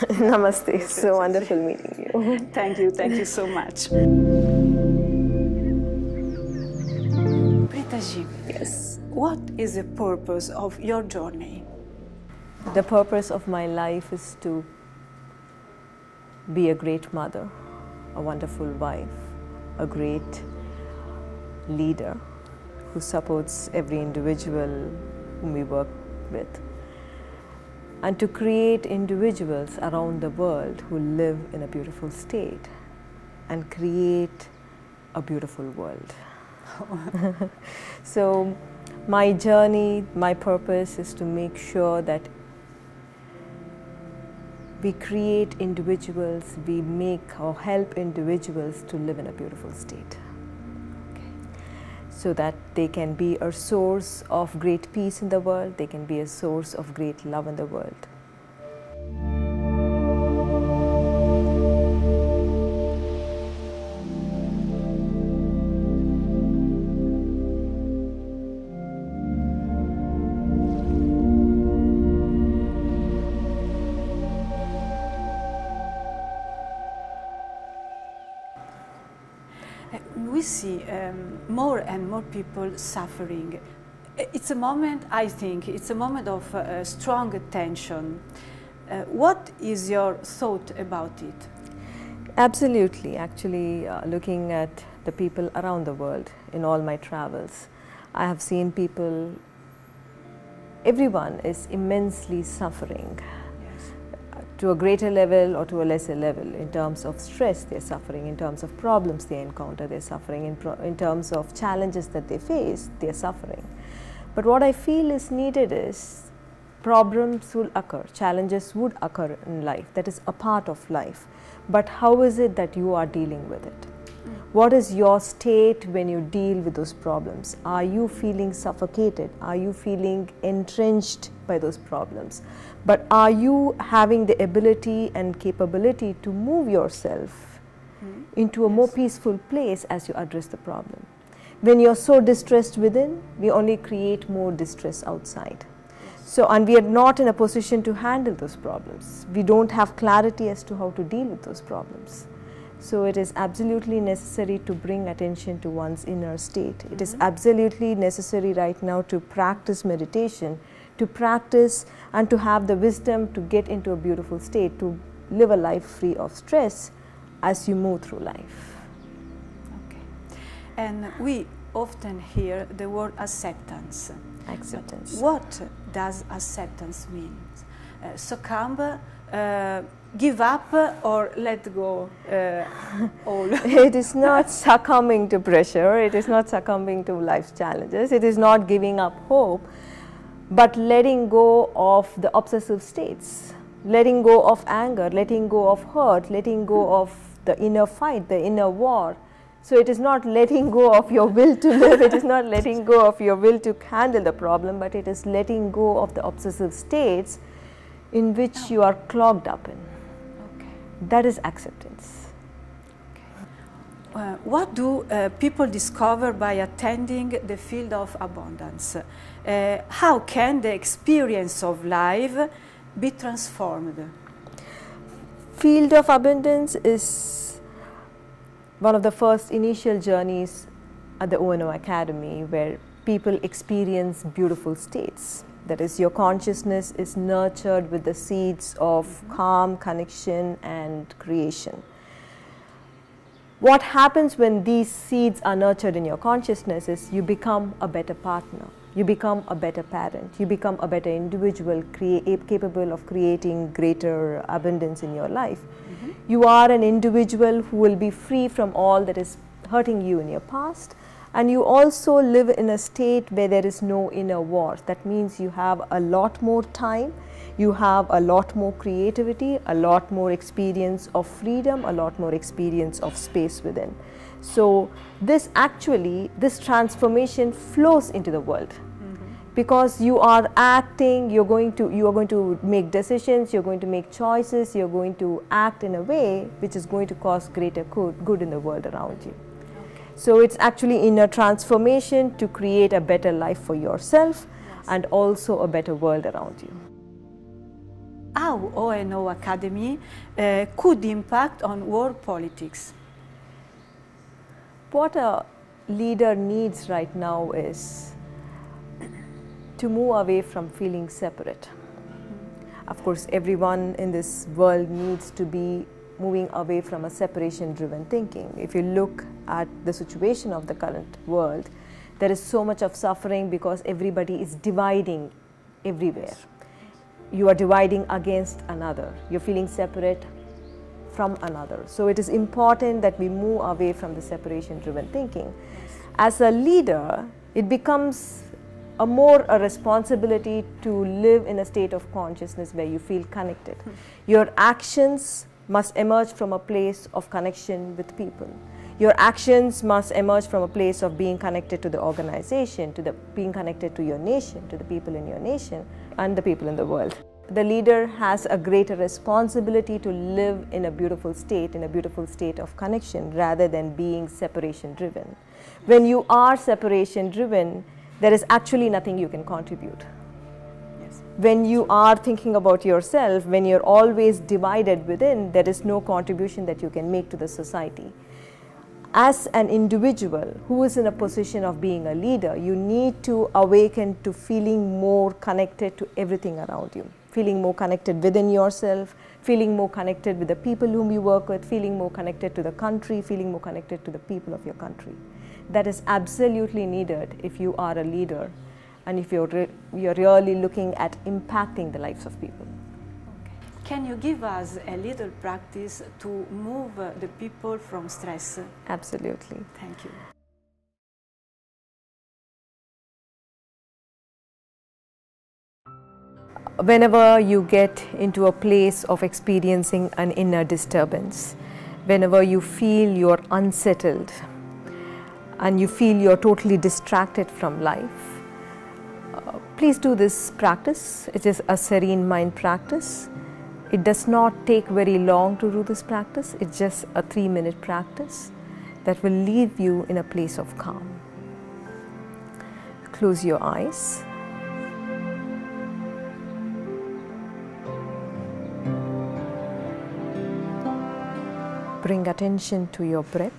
Namaste. It's so wonderful meeting you. Thank you. Thank you so much. Preethaji, yes. What is the purpose of your journey? The purpose of my life is to be a great mother, a wonderful wife, a great leader who supports every individual whom we work with, and to create individuals around the world who live in a beautiful state and create a beautiful world. So my journey, my purpose is to make sure that we create individuals, we make or help individuals to live in a beautiful state. So that they can be a source of great peace in the world, they can be a source of great love in the world. We see more and more people suffering. It's a moment, I think, it's a moment of strong tension. What is your thought about it? Absolutely. Actually, looking at the people around the world in all my travels, I have seen people, everyone is immensely suffering. To a greater level or to a lesser level, in terms of stress they're suffering, in terms of problems they encounter they're suffering, in terms of challenges that they face they're suffering. But what I feel is needed is problems will occur, challenges would occur in life, that is a part of life. But how is it that you are dealing with it? What is your state when you deal with those problems? Are you feeling suffocated? Are you feeling entrenched by those problems? But are you having the ability and capability to move yourself into a more peaceful place as you address the problem? When you're so distressed within, we only create more distress outside. So, and we are not in a position to handle those problems. We don't have clarity as to how to deal with those problems. So it is absolutely necessary to bring attention to one's inner state. It is absolutely necessary right now to practice meditation, to practice and to have the wisdom to get into a beautiful state, to live a life free of stress as you move through life. Okay. And we often hear the word acceptance. Acceptance. But what does acceptance mean? Succumb, give up or let go all? It is not succumbing to pressure, it is not succumbing to life's challenges, it is not giving up hope, but letting go of the obsessive states, letting go of anger, letting go of hurt, letting go of the inner fight, the inner war. So it is not letting go of your will to live, it is not letting go of your will to handle the problem, but it is letting go of the obsessive states in which you are clogged up in. That is acceptance. What do people discover by attending the Field of Abundance? How can the experience of life be transformed? Field of Abundance is one of the first initial journeys at the O&O Academy where people experience beautiful states. That is, your consciousness is nurtured with the seeds of calm, connection and creation. What happens when these seeds are nurtured in your consciousness is you become a better partner, you become a better parent, you become a better individual capable of creating greater abundance in your life. You are an individual who will be free from all that is hurting you in your past. And you also live in a state where there is no inner war. That means you have a lot more time, you have a lot more creativity, a lot more experience of freedom, a lot more experience of space within. So this actually, this transformation flows into the world. Because you are acting, you are going to make decisions, you're going to make choices, you're going to act in a way which is going to cause greater good in the world around you. So it's actually inner transformation to create a better life for yourself and also a better world around you. how O&O Academy could impact on world politics. What a leader needs right now is to move away from feeling separate. Of course, everyone in this world needs to be moving away from a separation-driven thinking. If you look at the situation of the current world, there is so much of suffering because everybody is dividing everywhere. You are dividing against another. You're feeling separate from another. So it is important that we move away from the separation-driven thinking. As a leader, it becomes a responsibility to live in a state of consciousness where you feel connected. Your actions must emerge from a place of connection with people. Your actions must emerge from a place of being connected to the organization, being connected to your nation, to the people in your nation and the people in the world. The leader has a greater responsibility to live in a beautiful state of connection rather than being separation driven. When you are separation driven, there is actually nothing you can contribute. Yes. When you are thinking about yourself, when you're always divided within, there is no contribution that you can make to the society. As an individual who is in a position of being a leader, you need to awaken to feeling more connected to everything around you, feeling more connected within yourself, feeling more connected with the people whom you work with, feeling more connected to the country, feeling more connected to the people of your country. That is absolutely needed if you are a leader and if you're really looking at impacting the lives of people. Okay. Can you give us a little practice to move the people from stress? Absolutely. Thank you. Whenever you get into a place of experiencing an inner disturbance, whenever you feel you're unsettled, and you feel you're totally distracted from life, please do this practice. It is a serene mind practice. It does not take very long to do this practice. It's just a 3-minute practice that will leave you in a place of calm. Close your eyes. Bring attention to your breath.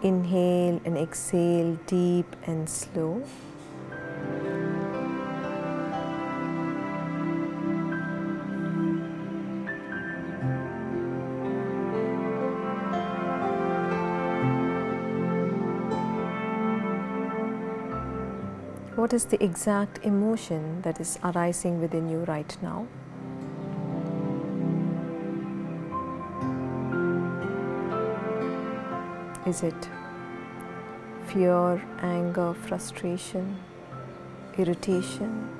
Inhale and exhale deep and slow. What is the exact emotion that is arising within you right now? Is it fear, anger, frustration, irritation,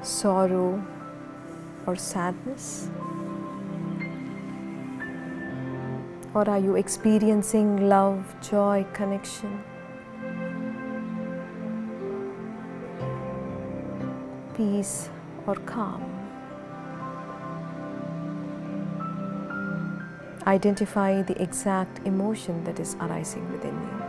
sorrow, or sadness? Or are you experiencing love, joy, connection, peace, or calm? Identify the exact emotion that is arising within you.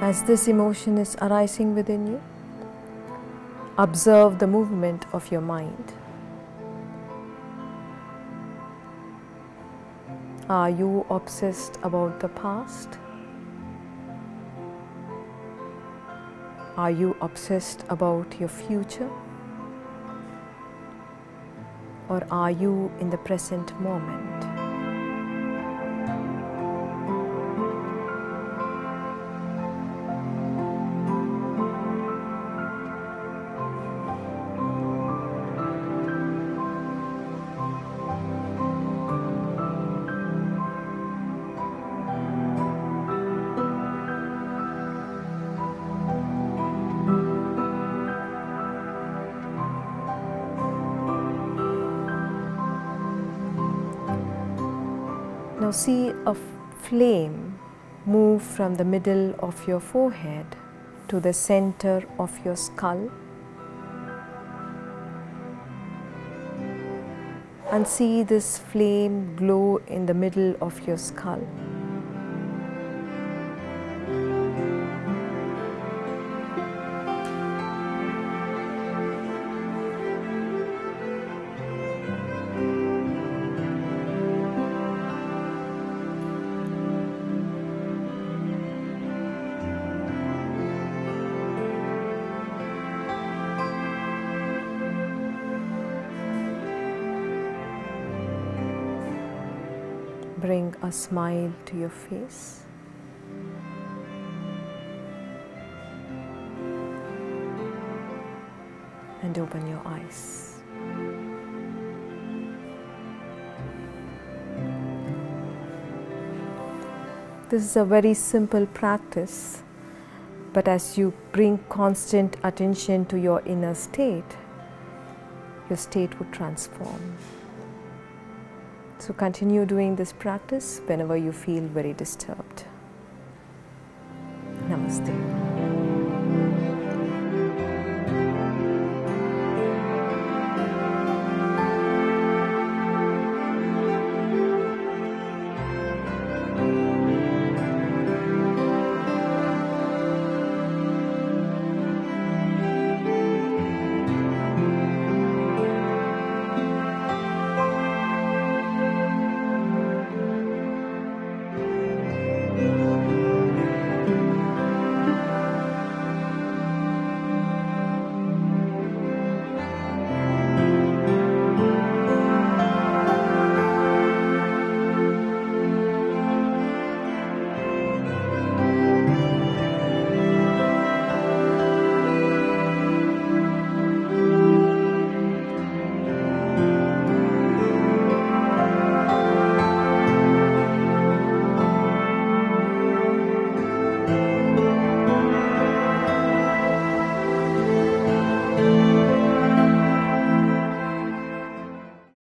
As this emotion is arising within you, observe the movement of your mind. Are you obsessed about the past? Are you obsessed about your future? Or are you in the present moment? Now see a flame move from the middle of your forehead to the center of your skull, and see this flame glow in the middle of your skull. Bring a smile to your face. And open your eyes. This is a very simple practice, but as you bring constant attention to your state would transform. So continue doing this practice whenever you feel very disturbed. Namaste.